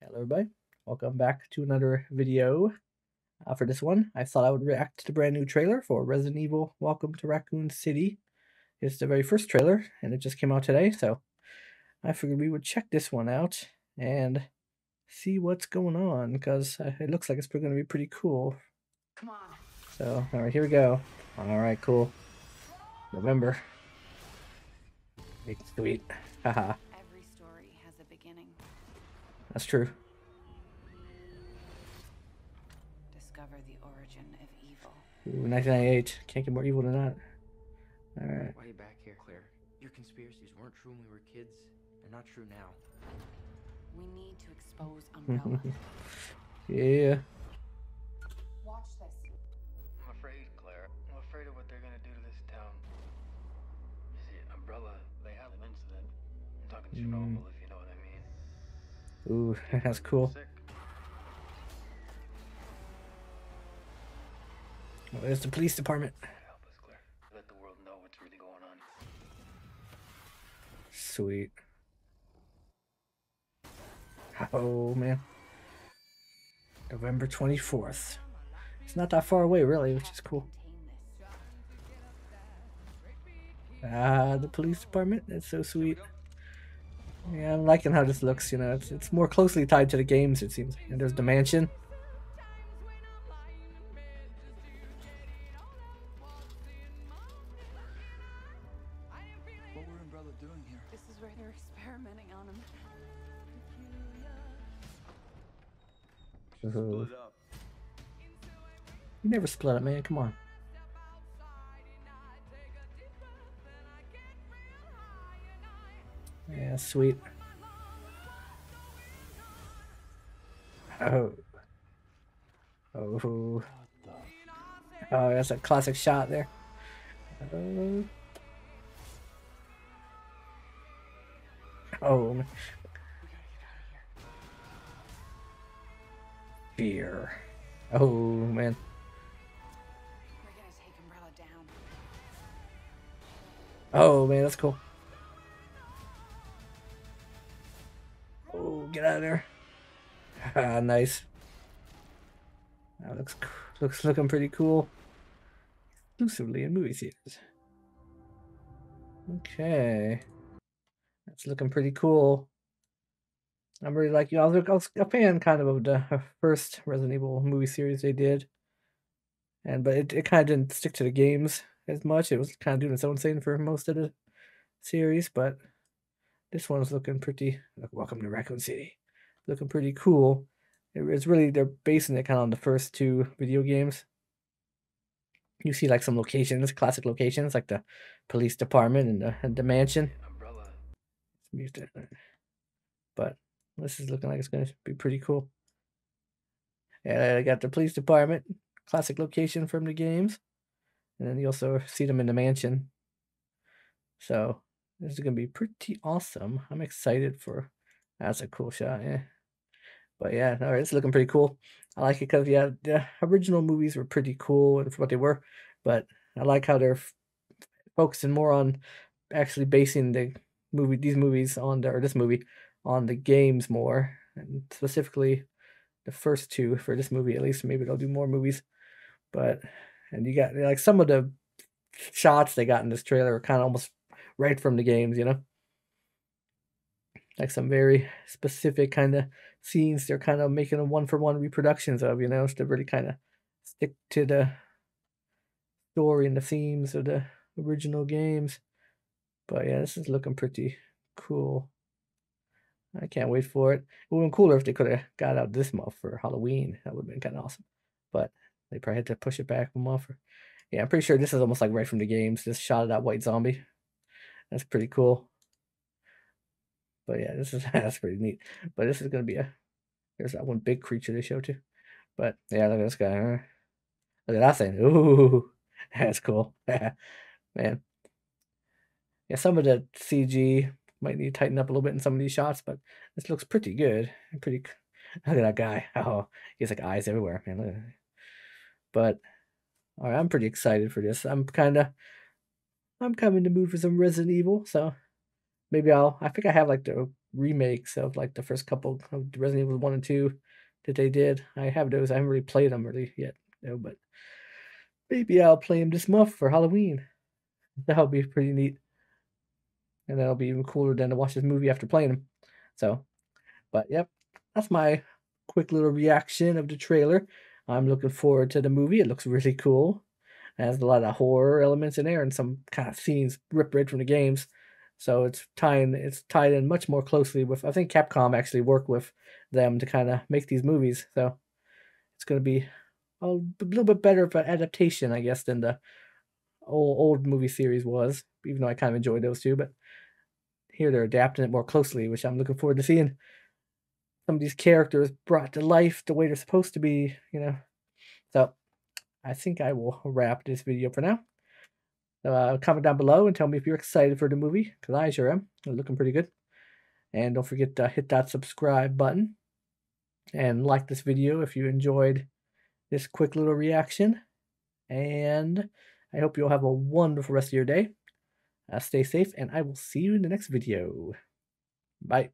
Hello everybody, welcome back to another video. For this one, I thought I would react to the brand new trailer for Resident Evil Welcome to Raccoon City. It's the very first trailer, and it just came out today, so I figured we would check this one out and see what's going on, because it looks like it's going to be pretty cool. Come on. So, alright, here we go. Alright, cool. November. It's sweet. Haha. Every story has a beginning. That's true. Discover the origin of evil. Ooh, 1998. Can't get more evil than that. All right. Way back here, Claire. Your conspiracies weren't true when we were kids. They're not true now. We need to expose Umbrella. Yeah. Watch this. I'm afraid, Claire. I'm afraid of what they're gonna do to this town. You see, Umbrella, they had an incident. I'm talking to normal, if you know what I mean. Ooh, that's cool. Oh, there's the police department. Help us, Claire. Let the world know what's really going on. Sweet. Oh, man. November 24th. It's not that far away, really, which is cool. Ah, the police department. That's so sweet. Yeah, I'm liking how this looks, you know, it's more closely tied to the games, it seems. And there's the mansion. What were Umbrella doing here? This is where they're experimenting on him. Split up. You never split up, man, come on. Yeah, sweet. Oh. Oh. Oh, that's a classic shot there. Oh. Oh. Beer. Oh, man. We're gonna take Umbrella down. Oh, man, that's cool. Get out of there. Ah, nice. That looks looking pretty cool. Exclusively in movie theaters. Okay. That's looking pretty cool. I'm really like, you know, I was a fan kind of the first Resident Evil movie series they did. But it kind of didn't stick to the games as much. It was kind of doing its own thing for most of the series, but this one's looking pretty. Look, Welcome to Raccoon City. Looking pretty cool. It's really, they're basing it kind of on the first two video games. You see like some locations, classic locations, like the police department and the mansion. Umbrella. But this is looking like it's going to be pretty cool. And I got the police department, classic location from the games, and then you also see them in the mansion. So. This is gonna be pretty awesome. I'm excited for. That's a cool shot, yeah. But yeah, no, it's looking pretty cool. I like it because yeah, the original movies were pretty cool and for what they were, but I like how they're focusing more on actually basing the movie, this movie, on the games more, and specifically the first two for this movie at least. Maybe they'll do more movies, but and you got like some of the shots they got in this trailer are kind of almost right from the games, you know, like some very specific kind of scenes they're kind of making a one-for-one reproductions of, you know, to really kind of stick to the story and the themes of the original games. But yeah, this is looking pretty cool. I can't wait for it. It would have been cooler if they could have got out this month for Halloween. That would have been kind of awesome, but they probably had to push it back a month. Yeah, I'm pretty sure this is almost like right from the games, this shot of that white zombie. That's pretty cool. But yeah, that's pretty neat. But this is gonna be a, there's that one big creature they show too. But yeah, look at this guy. Huh? Look at that thing. Ooh, that's cool. Man. Yeah, some of the CG might need to tighten up a little bit in some of these shots, but this looks pretty good. Pretty. Look at that guy. Oh, he's like eyes everywhere, man. Look at that. But all right, I'm pretty excited for this. I'm kind of in the mood for some Resident Evil, so maybe I think I have like the remakes of like the first couple of Resident Evil 1 and 2 that they did. I have those. I haven't really played them really yet. No, but maybe I'll play them this month for Halloween. That'll be pretty neat. And that'll be even cooler than to watch this movie after playing them. So, but yep, that's my quick little reaction of the trailer. I'm looking forward to the movie. It looks really cool. It has a lot of horror elements in there and some kind of scenes ripped right from the games. So it's tied in much more closely with, I think Capcom actually worked with them to kind of make these movies. So it's going to be a little bit better of an adaptation, I guess, than the old movie series was, even though I kind of enjoyed those two. But here they're adapting it more closely, which I'm looking forward to seeing. Some of these characters brought to life the way they're supposed to be, you know. So I think I will wrap this video for now. Comment down below and tell me if you're excited for the movie, because I sure am. It's looking pretty good. And don't forget to hit that subscribe button and like this video if you enjoyed this quick little reaction. And I hope you'll have a wonderful rest of your day. Stay safe, and I will see you in the next video. Bye.